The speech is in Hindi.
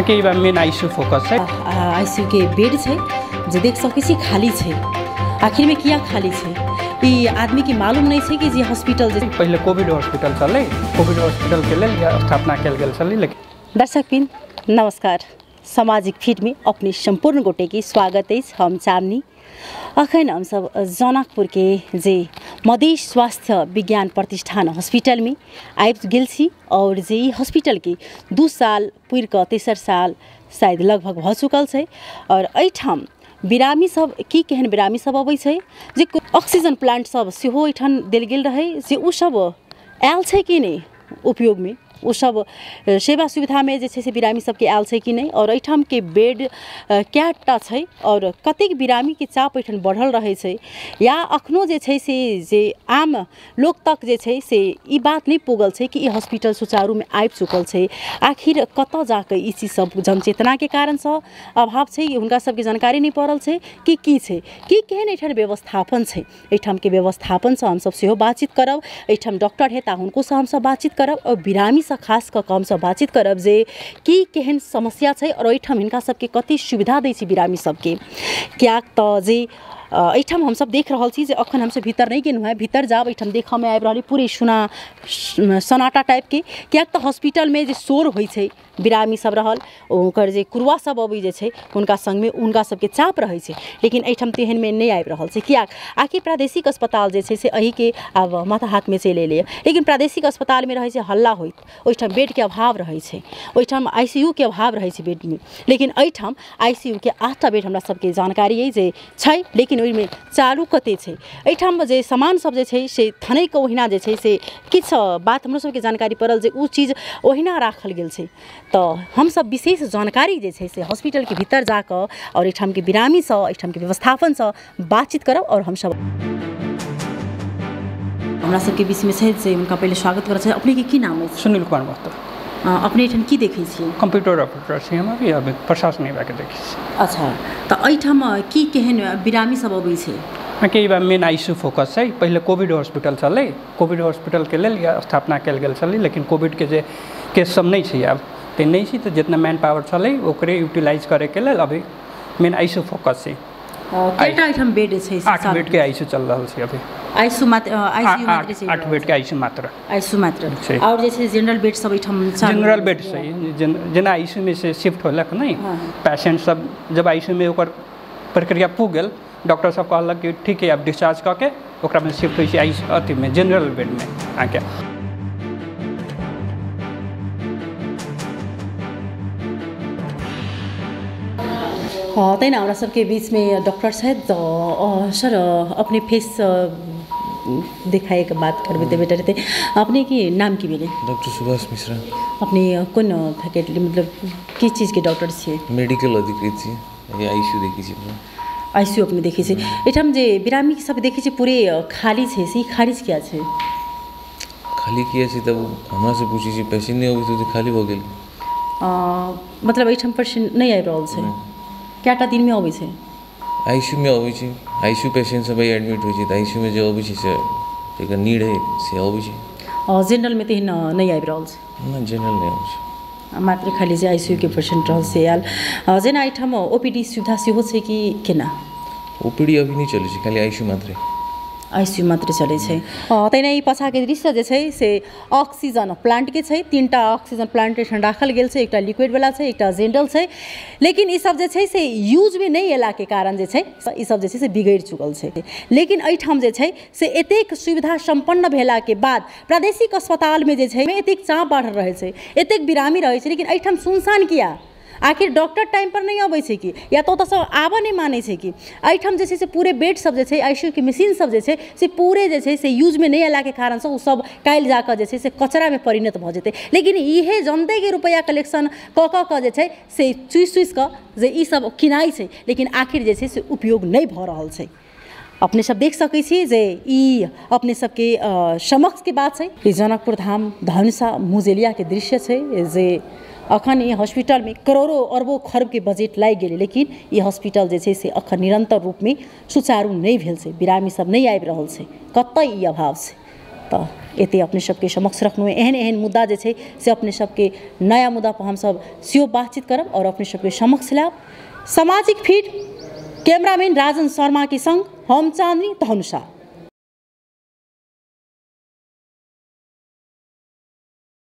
कई बार मेन आईसीयू फोकस है। आईसीयू के बेड है जो देख सके खाली है, आखिर में क्या खाली है ये आदमी के मालूम नहीं है कि जी हॉस्पिटल जैसे पहले कोविड हॉस्पिटल चल कोविड हॉस्पिटल के लिए स्थापना कल गया। दर्शकबिन नमस्कार, सामाजिक फीड में अपने संपूर्ण गोटे के स्वागत है। हम चांदनी अखन हम सब जनकपुर के जे मधेश स्वास्थ्य विज्ञान प्रतिष्ठान हॉस्पिटल में आबि गेल छी और जे हॉस्पिटल के 2 साल पूर के 63 साल शायद लगभग भ चुकल है। और अठम बिरामी सब की केहन बिरामी सब अबै छै जे ऑक्सीजन प्लांट सब सेहो अठन देल गेल रहे जे उ सब आयल छै कि नै उपयोग में, उ सब सेवा सुविधा में जे छै से बिरामी सबके आयल छै कि नहीं, और अठम के बेड कैटा छै और कतेक बिरामी के चाप अठन बढ़ल रहे छै या अखनो जे छै से जे आम लोग तक जे छै से ई बात नहीं पुगल छै कि ई हॉस्पिटल सुचारू में आबि चुकल छै। आखिर कतौ जाके ई चीज सब जनचेतना के कारण से अभाव छै, हुनका सबके जानकारी नहीं पड़ल छै कि छै कि केहन अठन व्यवस्थापन छै। अठम के व्यवस्थापन से हम सब सेहो बातचीत करब, अठम डॉक्टर हेता हुनको से हम सब बातचीत करब और बिरामी खास कम से बातचीत करब जे की केहन समस्या है और अठम हिनका सबके कति सुविधा दै छै बिरामी सबके। क्या जे अठम हम सब देख रहल छी जे अखन हम सब भीतर नहीं गेलहुँ हैं, भीतर जाब अठम देख में आबि रहल पूरे सुना सनाटा टाइप के। क्या हॉस्पिटल में जे शोर होइ छै बिरामी सब रहल उनकर जे कुरुआ सब अबै जे छै हुनका संग में उनका सबके चाप रहे छै, लेकिन अठम तेहन में नहीं आबि रहल छै। किया आखिर प्रादेशिक अस्पताल जे छै से अही के आब माथा हाथ में चलि एलै, लेकिन प्रादेशिक अस्पताल में रहे छै हल्ला होइत, ओहिठाम बेड के अभाव रहे छै, ओहिठाम आईसीयू के अभाव रहे छै बेड में। लेकिन अठम आईसीयू के 8टा बेड हमरा सबके जानकारी अइ जे छै, लेकिन ओहिमे चालू कते छै। अठम जे सामान सब जे छै से थनै के ओहिना जे छै से किछ बात हमरा सबके जानकारी पड़ल जे उ चीज ओहिना राखल गेल छै। तो हम सब विशेष जानकारी जे छै से हॉस्पिटल के भीतर जाकर और अठम के बिरामी से अठम के व्यवस्थापन से बातचीत करब। और हम सब हमरा सबके बीच में छै से उनका पहले स्वागत करब। अपने के की नाम है? सुनील कुमार। अपने अठन की देखै छी? कंप्यूटर ऑपरेटर छी हम, अभी प्रशासन विभाग के देखै छी। अच्छा, तो अठम की केहन बिरामी सब अबै छै? कई बार मेन आईसीयू फोकस है, पहले कोविड हॉस्पिटल चल कोविड हॉस्पिटल के लिए स्थापना कल गया, लेकिन कोविड के जे केस सब नहीं है, अब तो नहीं है, तो जितना मैन पावर चल ओकरे यूटिलाइज करे के लिए अभी मेन आईसीयू फोकस है। बेड 8 बेड के आईसीयू चल रहा है अभी, आईसीयू मात्र 8 बेड के आईसीयू मात्र। और जैसे जनरल बेड सब इठम जनरल बेड से जेना आईसीयू में से शिफ्ट होलक नहीं पेशेंट सब, जब आईसीयू में ओकर प्रक्रिया पूग गेल डॉक्टर सब कहलक कि ठीक है आप डिस्चार्ज करके ओकरा में शिफ्ट होइ छै आईसीयू में जनरल बेड में आके। हाँ तेना हमारा सबके बीच में डॉक्टर साहब। तो सर अपने फेस दिखाए के बात करबे तो बेटर रहते। अपने की नाम की भेल? डॉक्टर सुभाष मिश्रा। अपने कोन फैकल्टी मतलब की चीज़ के डॉक्टर छे? मेडिकल अधिकारी छे, आईसीयू देखी छी, आईसीयू अपने देखी छी। एठम जे बिरामी सब देखी छी पूरे खाली छे, से खाली किया छे? खाली किया छे तब हमरा से पूछी छी पेशेंट नहीं होबे तो खाली हो गेल, मतलब एठम पेशेंट नहीं आबि रहल छे। कैटा दिन में अबै छै? आईसीयू में अबै छै, आईसीयू पेशेंट सब एडमिट होइ छै, आईसीयू में जे अबै छै से जेकर नीड है से अबै छै। और जनरल में तेहन नहीं आबि रहल छै? नहि, जनरल नहीं आबै छै, मात्र खाली जे आईसीयू के पेशेंट रहल से आयल। जेना एहिठाम ओपीडी सुविधा सेहो छै कि केना? ओपीडी अभी नहीं चलै छै, खाली आईसीयू मात्रै, आईसीयू मात्र चले। तेना ई पाछा के दृश्य जे छै से ऑक्सीजन प्लांट के छै, 3टा ऑक्सीजन प्लांट राखल गेल छै, एकटा लिक्विड वाला छै, एकटा जेनरल छै, लेकिन ई सब जे छै से यूज में नहीं एला के कारण जे छै ई सब जे छै से बिगड़ चुकल छै। लेकिन अठम जे छै से एतेक सुविधा संपन्न भेला के बाद प्रादेशिक अस्पताल में जे छै एतेक चाप बढ़ल रहे छै, एतेक बिरामी रहे छै, लेकिन अठम सुनसान किया? आखिर डॉक्टर टाइम पर नहीं अबै छै कि या तो सब आबऽ नहीं मानै छै कि? अठम जे छै से पूरे बेड सब जे छै आईसीयू के मशीन सब जे छै से पूरे जे छै से यूज में नहीं अयला के कारण से सब काल्हि जाकर जे छै से कचरा में परिणत भऽ जेतै। लेकिन इहे जनते के रुपया कलेक्शन कऽ कऽ जे छै से चुसि चुसि कऽ जे ई सब किनाइ छै, लेकिन आखिर जे छै से उपयोग नहीं भऽ रहल छै। अपने सब देख सकै छी जे ई अपने सबके समक्ष के बात छै, जनकपुरधाम धनुषा मुजेलिया के दृश्य छै जे अखन ये हॉस्पिटल में करोड़ों अरबों खर्ब के बजट लागि गेलै, लेकिन ये हॉस्पिटल जे छै से अखन निरंतर रूप में सुचारू नहीं भेल छै, बिरामी सब नहीं आबि रहल छै, कतई अभाव छै। तो ये अपने सबके समक्ष रख्नु एहन एहन मुद्दा जे से अपने सबके नया मुद्दा पर हम सब सियो बातचीत करब और अपने सबके समक्ष लाब। सामाजिक फीड कैमरामैन राजन शर्मा के संग हम चांदनी, धनुषा।